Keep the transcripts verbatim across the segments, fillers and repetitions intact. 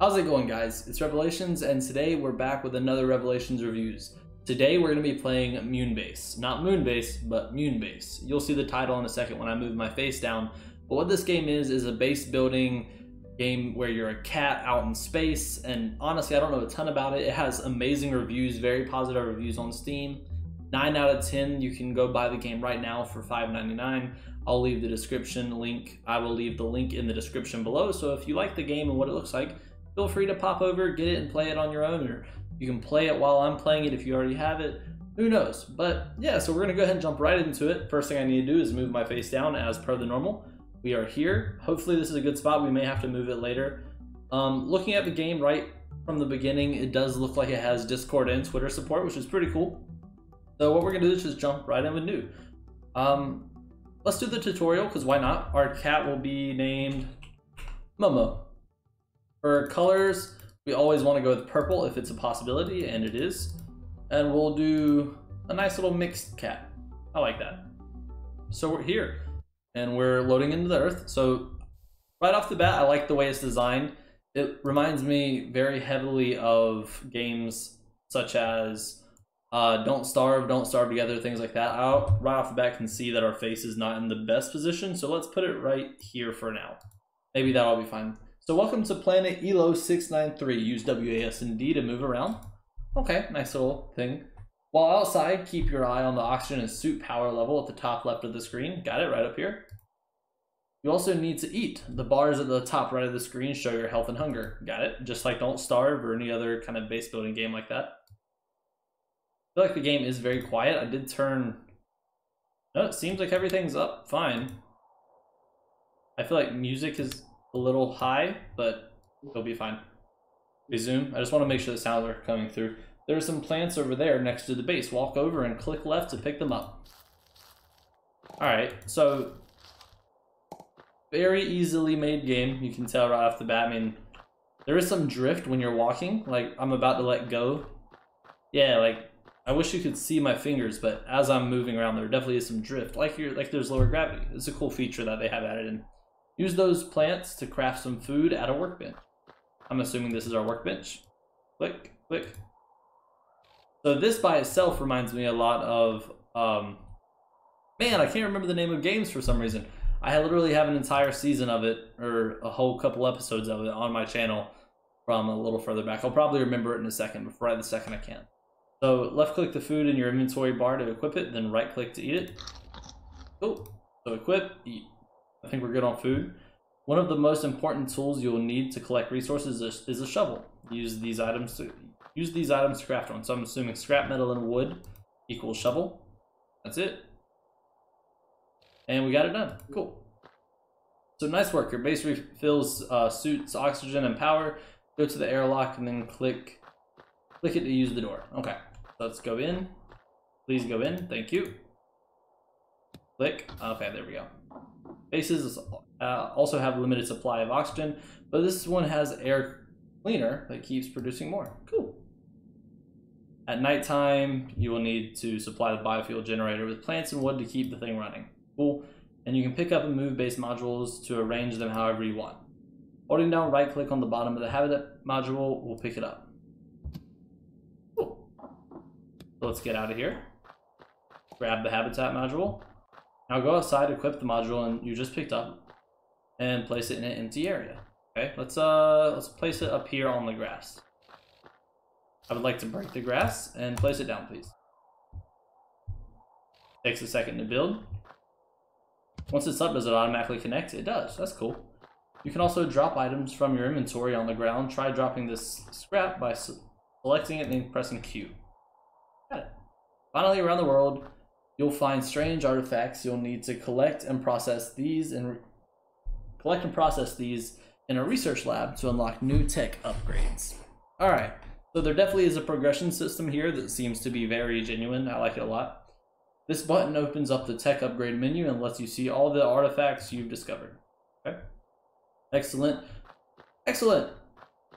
How's it going, guys? It's Revelations, and today we're back with another Revelations Reviews. Today we're going to be playing MewnBase. Not MoonBase, but MewnBase. You'll see the title in a second when I move my face down. But what this game is, is a base building game where you're a cat out in space, and honestly, I don't know a ton about it. It has amazing reviews, very positive reviews on Steam. nine out of ten, you can go buy the game right now for five ninety-nine. I'll leave the description link. I will leave the link in the description below, so if you like the game and what it looks like, feel free to pop over, get it, and play it on your own, or you can play it while I'm playing it if you already have it. Who knows? But yeah, so we're gonna go ahead and jump right into it. First thing I need to do is move my face down as per the normal. We are here. Hopefully this is a good spot. We may have to move it later. Um, looking at the game right from the beginning, it does look like it has Discord and Twitter support, which is pretty cool. So what we're gonna do is just jump right in with new. Um, let's do the tutorial, because why not? Our cat will be named Momo. For colors, we always want to go with purple if it's a possibility, and it is. And we'll do a nice little mixed cat. I like that. So we're here, and we're loading into the earth. So right off the bat, I like the way it's designed. It reminds me very heavily of games such as uh, Don't Starve, Don't Starve Together, things like that. I right off the bat can see that our face is not in the best position, so let's put it right here for now. Maybe that'll be fine. So welcome to planet Elo six nine three. Use W A S D to move around. Okay, nice little thing. While outside, keep your eye on the oxygen and suit power level at the top left of the screen. Got it, right up here. You also need to eat. The bars at the top right of the screen show your health and hunger. Got it, just like Don't Starve or any other kind of base building game like that. I feel like the game is very quiet. I did turn... No, it seems like everything's up fine. I feel like music is a little high, but it'll be fine. Resume. I just want to make sure the sounds are coming through. There are some plants over there next to the base. Walk over and click left to pick them up. Alright, so very easily made game. You can tell right off the bat. I mean, there is some drift when you're walking. Like, I'm about to let go. Yeah, like, I wish you could see my fingers, but as I'm moving around, there definitely is some drift. Like, you're, like there's lower gravity. It's a cool feature that they have added in. Use those plants to craft some food at a workbench. I'm assuming this is our workbench. Click, click. So this by itself reminds me a lot of, um, man, I can't remember the name of games for some reason. I literally have an entire season of it, or a whole couple episodes of it on my channel from a little further back. I'll probably remember it in a second, but right the second I can. So left click the food in your inventory bar to equip it, then right click to eat it. Cool, so equip, eat. I think we're good on food. One of the most important tools you'll need to collect resources is, is a shovel. Use these items to use these items to craft one. So I'm assuming scrap metal and wood equals shovel. That's it. And we got it done. Cool. So nice work. Your base refills uh, suits, oxygen, and power. Go to the airlock and then click click it to use the door. Okay. Let's go in. Please go in. Thank you. Click. Okay, there we go. Bases uh, also have limited supply of oxygen, but this one has air cleaner that keeps producing more. Cool. At nighttime, you will need to supply the biofuel generator with plants and wood to keep the thing running. Cool. And you can pick up and move base modules to arrange them however you want. Holding down right click on the bottom of the habitat module will pick it up. Cool. So let's get out of here. Grab the habitat module. Now go outside, equip the module and you just picked up, and place it in an empty area. Okay, let's uh let's place it up here on the grass. I would like to break the grass and place it down, please. Takes a second to build. Once it's up, does it automatically connect? It does. That's cool. You can also drop items from your inventory on the ground. Try dropping this scrap by selecting it and then pressing Q. Got it. Finally, around the world, you'll find strange artifacts. You'll need to collect and process these and collect and process these in a research lab to unlock new tech upgrades. All right, so there definitely is a progression system here that seems to be very genuine. I like it a lot. This button opens up the tech upgrade menu and lets you see all the artifacts you've discovered. Okay, excellent, excellent.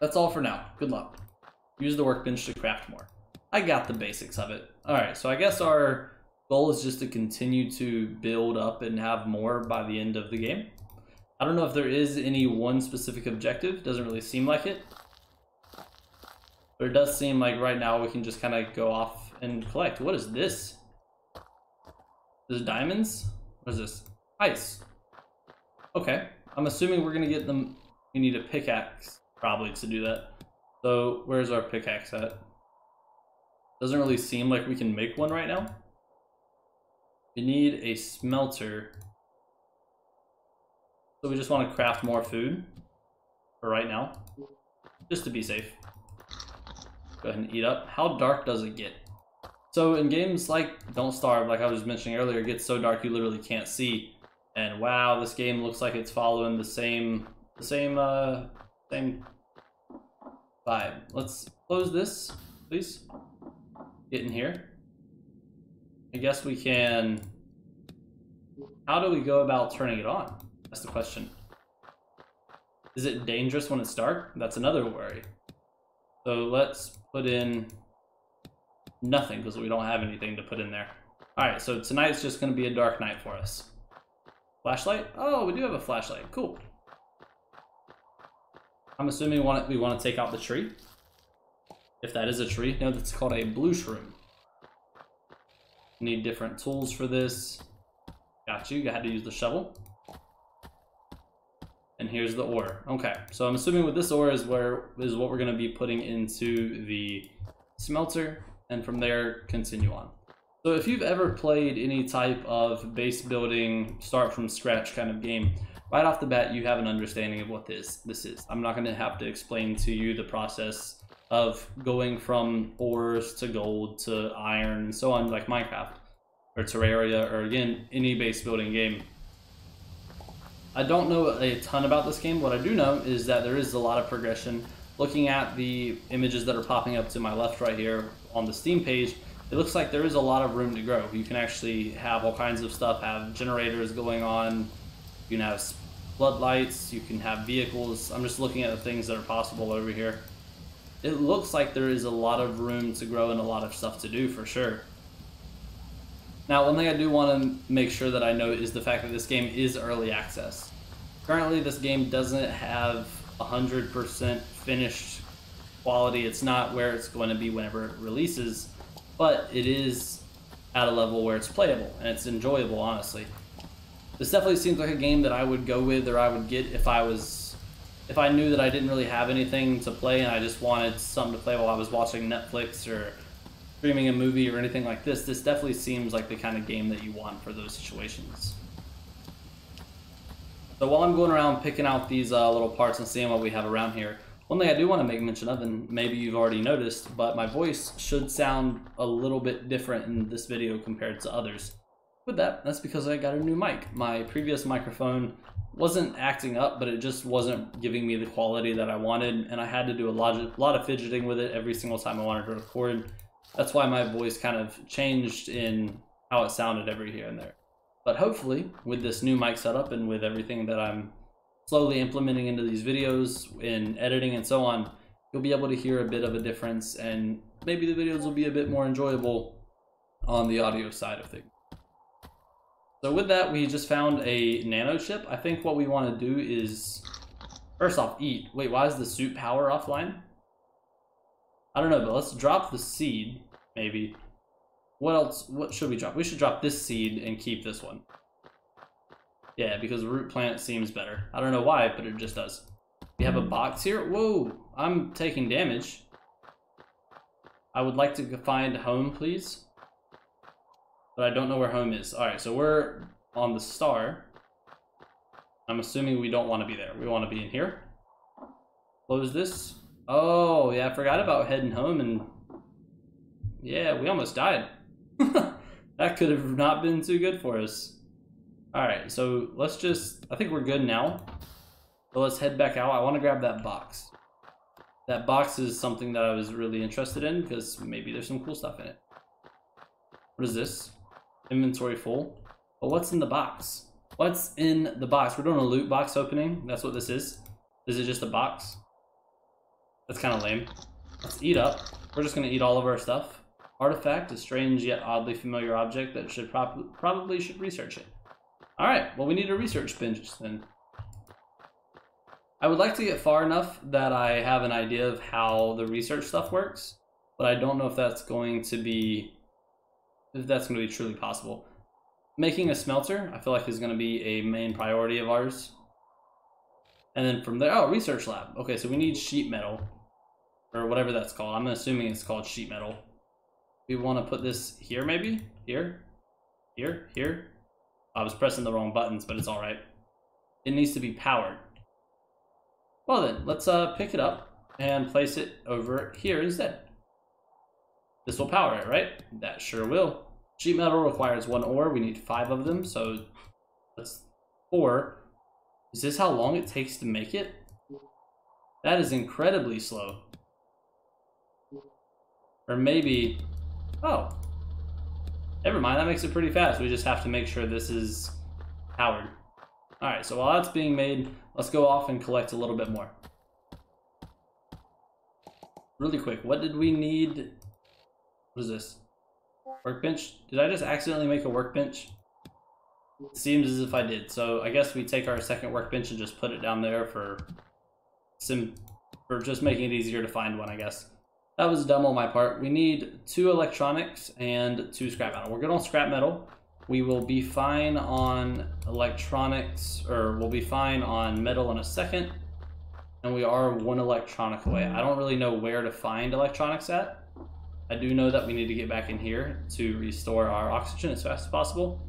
That's all for now. Good luck. Use the workbench to craft more. I got the basics of it. All right, so I guess our goal is just to continue to build up and have more by the end of the game. I don't know if there is any one specific objective. Doesn't really seem like it. But it does seem like right now we can just kind of go off and collect. What is this? Is it diamonds? What is this? Ice. Okay. I'm assuming we're going to get them. We need a pickaxe probably to do that. So where's our pickaxe at? Doesn't really seem like we can make one right now. We need a smelter. So we just want to craft more food for right now, just to be safe. Go ahead and eat up. How dark does it get? So in games like Don't Starve, like I was mentioning earlier, it gets so dark you literally can't see. And wow, this game looks like it's following the same, the same, uh, same vibe. Let's close this, please. Get in here. I guess we can. How do we go about turning it on? That's the question. Is it dangerous when it's dark? That's another worry. So let's put in nothing because we don't have anything to put in there. All right, so tonight's just going to be a dark night for us. Flashlight? Oh, we do have a flashlight. Cool. I'm assuming we want to, we want to take out the tree. If that is a tree. No, that's called a blue shroom. Need different tools for this. Got you. You had to use the shovel. And here's the ore. Okay, so I'm assuming with this ore is where is what we're going to be putting into the smelter, and from there continue on. So if you've ever played any type of base building, start from scratch kind of game, right off the bat you have an understanding of what this this is. I'm not going to have to explain to you the process of going from ores to gold to iron and so on, like Minecraft or Terraria or again any base building game. I don't know a ton about this game. What I do know is that there is a lot of progression. Looking at the images that are popping up to my left right here on the Steam page, it looks like there is a lot of room to grow. You can actually have all kinds of stuff, have generators going on, you can have floodlights, you can have vehicles. I'm just looking at the things that are possible over here. It looks like there is a lot of room to grow and a lot of stuff to do for sure. Now, one thing I do want to make sure that I note is the fact that this game is early access. Currently, this game doesn't have one hundred percent finished quality. It's not where it's going to be whenever it releases, but it is at a level where it's playable and it's enjoyable, honestly. This definitely seems like a game that I would go with or I would get if I was, if I knew that I didn't really have anything to play and I just wanted something to play while I was watching Netflix or streaming a movie or anything like this. This definitely seems like the kind of game that you want for those situations. So while I'm going around picking out these uh, little parts and seeing what we have around here, one thing I do want to make mention of, and maybe you've already noticed, but my voice should sound a little bit different in this video compared to others. With that, that's because I got a new mic. My previous microphone wasn't acting up, but it just wasn't giving me the quality that I wanted, and I had to do a lot of, lot of fidgeting with it every single time I wanted to record. That's why my voice kind of changed in how it sounded every here and there. But hopefully with this new mic setup and with everything that I'm slowly implementing into these videos in editing and so on, you'll be able to hear a bit of a difference and maybe the videos will be a bit more enjoyable on the audio side of things. So with that, we just found a nano chip. I think what we want to do is first off eat. Wait, why is the soup power offline? I don't know, but let's drop the seed, maybe. What else? What should we drop? We should drop this seed and keep this one. Yeah, because root plant seems better. I don't know why, but it just does. We have a box here. Whoa, I'm taking damage. I would like to find home, please. But I don't know where home is. All right, so we're on the star. I'm assuming we don't want to be there. We want to be in here. Close this. Oh, yeah, I forgot about heading home, and yeah, we almost died. That could have not been too good for us. All right, so let's just, I think we're good now. So let's head back out. I want to grab that box. That box is something that I was really interested in because maybe there's some cool stuff in it. What is this? Inventory full. But what's in the box? What's in the box? We're doing a loot box opening. That's what this is. Is it just a box? That's kind of lame. Let's eat up. We're just going to eat all of our stuff. Artifact, a strange yet oddly familiar object that should prob probably should research it. All right, well, we need a research bench then. I would like to get far enough that I have an idea of how the research stuff works, but I don't know if that's going to be, if that's going to be truly possible. Making a smelter, I feel like, is going to be a main priority of ours. And then from there, oh, research lab. Okay, so we need sheet metal, or whatever that's called. I'm assuming it's called sheet metal. We want to put this here, maybe? Here? Here? Here? I was pressing the wrong buttons, but it's all right. It needs to be powered. Well then, let's uh, pick it up and place it over here instead. This will power it, right? That sure will. Sheet metal requires one ore. We need five of them, so that's four. Is this how long it takes to make it? That is incredibly slow. Or maybe, oh, never mind, that makes it pretty fast. We just have to make sure this is powered. All right, so while that's being made, let's go off and collect a little bit more. Really quick, what did we need? What is this? Workbench? Did I just accidentally make a workbench? It seems as if I did. So I guess we take our second workbench and just put it down there for sim, for just making it easier to find one, I guess. That was dumb on my part. We need two electronics and two scrap metal. We're good on scrap metal. We will be fine on electronics, or we'll be fine on metal in a second. And we are one electronic away. I don't really know where to find electronics at. I do know that we need to get back in here to restore our oxygen as fast as possible.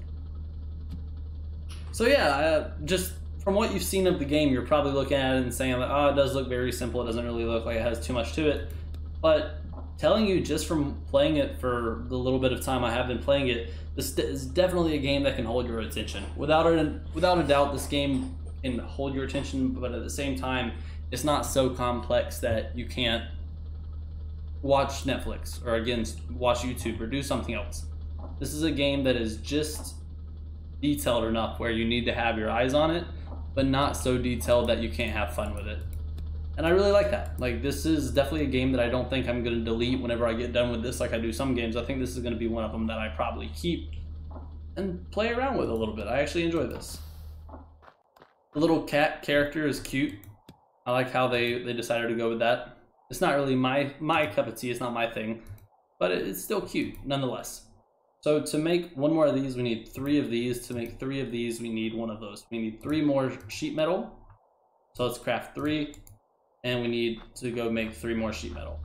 So yeah, uh, just from what you've seen of the game, you're probably looking at it and saying, like, oh, it does look very simple. It doesn't really look like it has too much to it. But telling you just from playing it for the little bit of time I have been playing it, this is definitely a game that can hold your attention. Without a, without a doubt, this game can hold your attention, but at the same time, it's not so complex that you can't watch Netflix or, again, watch YouTube or do something else. This is a game that is just detailed enough where you need to have your eyes on it, but not so detailed that you can't have fun with it. And I really like that. Like, this is definitely a game that I don't think I'm going to delete whenever I get done with this, like I do some games. I think this is going to be one of them that I probably keep and play around with a little bit. I actually enjoy this. The little cat character is cute. I like how they, they decided to go with that. It's not really my, my cup of tea. It's not my thing. But it's still cute, nonetheless. So to make one more of these, we need three of these. To make three of these, we need one of those. We need three more sheet metal. So let's craft three. And we need to go make three more sheet metal.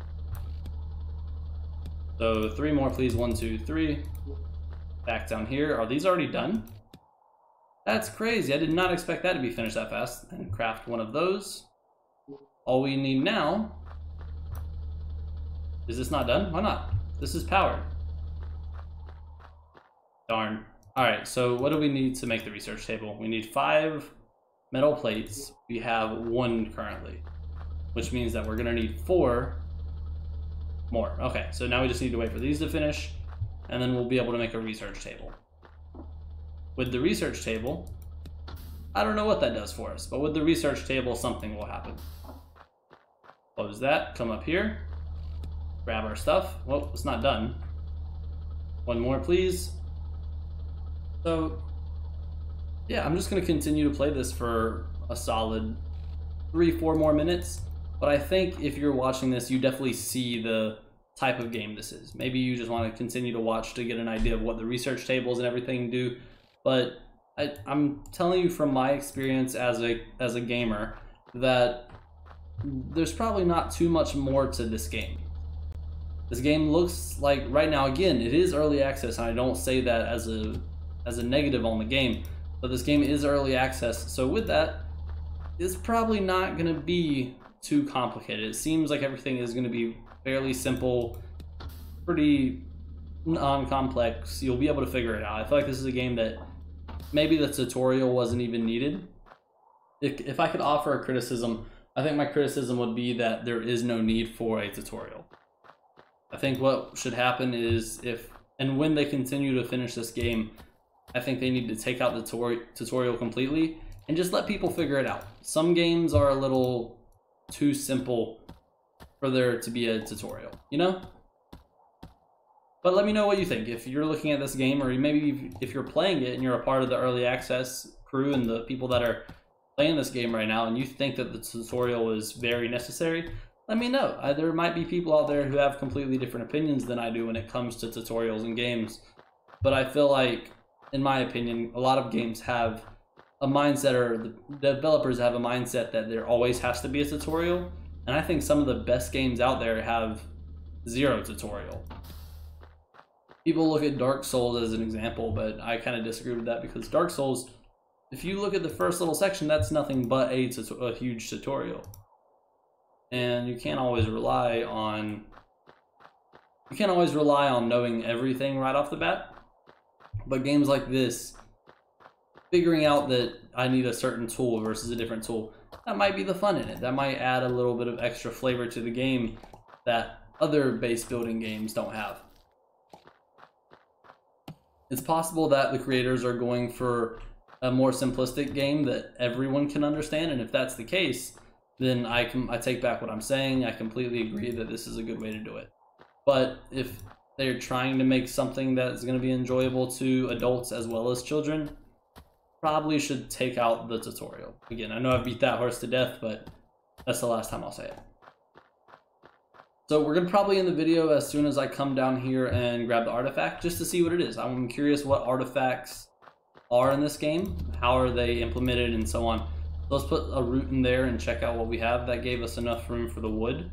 So three more, please. One, two, three. Back down here. Are these already done? That's crazy. I did not expect that to be finished that fast. And craft one of those. All we need now... Is this not done? Why not? This is powered. Darn. All right, so what do we need to make the research table? We need five metal plates. We have one currently, which means that we're gonna need four more. Okay, so now we just need to wait for these to finish, and then we'll be able to make a research table. With the research table, I don't know what that does for us, but with the research table, something will happen. Close that, come up here, grab our stuff. Well, it's not done. One more, please. So, yeah, I'm just gonna continue to play this for a solid three, four more minutes. But I think if you're watching this, you definitely see the type of game this is. Maybe you just want to continue to watch to get an idea of what the research tables and everything do. But I, I'm telling you from my experience as a as a gamer that there's probably not too much more to this game. This game looks like right now, again, it is early access, and I don't say that as a as a negative on the game, but this game is early access. So with that, it's probably not going to be too complicated. It seems like everything is going to be fairly simple, pretty non-complex. You'll be able to figure it out. I feel like this is a game that maybe the tutorial wasn't even needed. If, if I could offer a criticism, I think my criticism would be that there is no need for a tutorial. I think what should happen is if and when they continue to finish this game, I think they need to take out the tutor- tutorial completely and just let people figure it out. Some games are a little too simple for there to be a tutorial, you know? But let me know what you think. If you're looking at this game, or maybe if you're playing it and you're a part of the early access crew and the people that are playing this game right now and you think that the tutorial is very necessary, let me know. I, there might be people out there who have completely different opinions than I do when it comes to tutorials and games. But I feel like, in my opinion, a lot of games have a mindset, or the developers have a mindset that there always has to be a tutorial. And I think some of the best games out there have zero tutorial. People look at Dark Souls as an example, but I kind of disagree with that, because Dark Souls, if you look at the first little section, that's nothing but a, a huge tutorial. And you can't always rely on, you can't always rely on knowing everything right off the bat. But games like this, figuring out that I need a certain tool versus a different tool, that might be the fun in it. That might add a little bit of extra flavor to the game that other base building games don't have. It's possible that the creators are going for a more simplistic game that everyone can understand, and if that's the case, then I can I take back what I'm saying. I completely agree that this is a good way to do it. But if they're trying to make something that's going to be enjoyable to adults as well as children, probably should take out the tutorial. Again, I know I've beat that horse to death, but that's the last time I'll say it. So we're going to probably end the video as soon as I come down here and grab the artifact, just to see what it is. I'm curious what artifacts are in this game, how are they implemented, and so on. Let's put a root in there and check out what we have. That gave us enough room for the wood.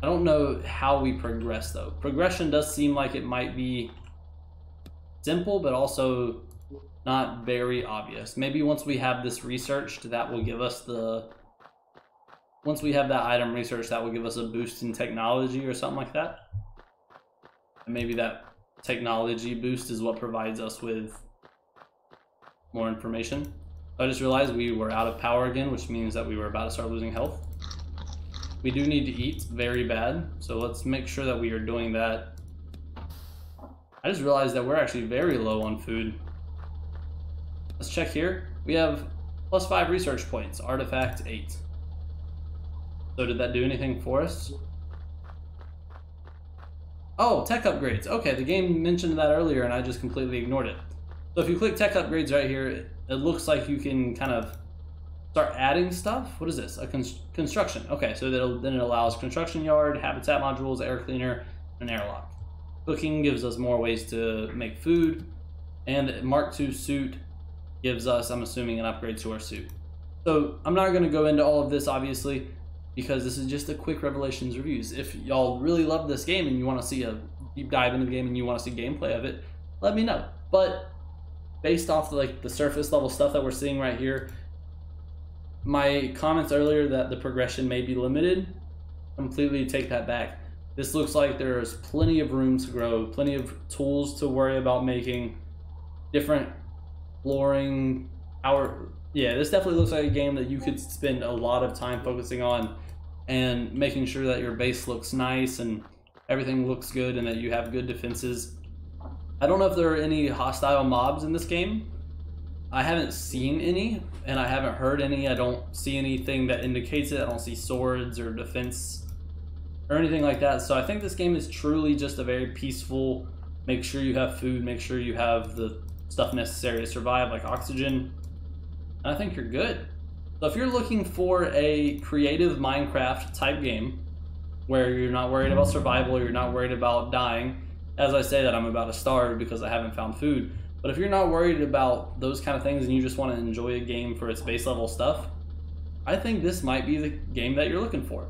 I don't know how we progress, though. Progression does seem like it might be simple, but also not very obvious. Maybe once we have this researched, that will give us the... Once we have that item researched, that will give us a boost in technology or something like that. And maybe that technology boost is what provides us with more information. I just realized we were out of power again, which means that we were about to start losing health. We do need to eat very bad, so let's make sure that we are doing that. I just realized that we're actually very low on food. Let's check here. We have plus five research points, artifact eight. So did that do anything for us? Oh, tech upgrades. Okay, the game mentioned that earlier and I just completely ignored it. So if you click tech upgrades right here, it looks like you can kind of start adding stuff. What is this? A const construction. Okay, so that'll, then it allows construction yard, habitat modules, air cleaner, and airlock. Cooking gives us more ways to make food, and Mark two suit gives us, I'm assuming, an upgrade to our suit. So I'm not going to go into all of this, obviously, because this is just a quick Revelations Reviews. If y'all really love this game and you want to see a deep dive into the game and you want to see gameplay of it, let me know. But based off the, like the surface level stuff that we're seeing right here, my comments earlier that the progression may be limited, completely take that back. This looks like there's plenty of room to grow, plenty of tools to worry about making, different flooring, our, yeah, this definitely looks like a game that you could spend a lot of time focusing on and making sure that your base looks nice and everything looks good and that you have good defenses. I don't know if there are any hostile mobs in this game. I haven't seen any, and I haven't heard any. I don't see anything that indicates it. I don't see swords or defense or anything like that. So I think this game is truly just a very peaceful, make sure you have food, make sure you have the stuff necessary to survive, like oxygen. And I think you're good. So if you're looking for a creative Minecraft type game where you're not worried about survival, you're not worried about dying, as I say that, I'm about to starve because I haven't found food. But if you're not worried about those kind of things and you just want to enjoy a game for its base level stuff, I think this might be the game that you're looking for.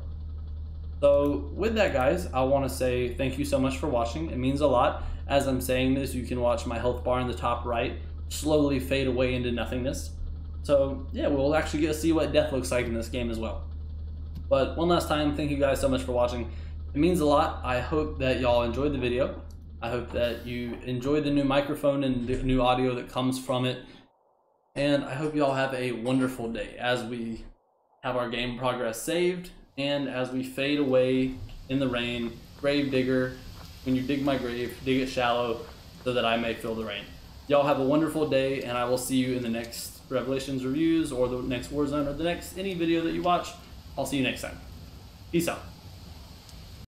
So with that, guys, I want to say thank you so much for watching. It means a lot. As I'm saying this, you can watch my health bar in the top right slowly fade away into nothingness. So yeah, we'll actually get to see what death looks like in this game as well. But one last time, thank you guys so much for watching. It means a lot. I hope that y'all enjoyed the video. I hope that you enjoy the new microphone and the new audio that comes from it. And I hope you all have a wonderful day as we have our game progress saved and as we fade away in the rain. Grave digger, when you dig my grave, dig it shallow so that I may feel the rain. Y'all have a wonderful day, and I will see you in the next Revelations Reviews or the next Warzone or the next any video that you watch. I'll see you next time. Peace out.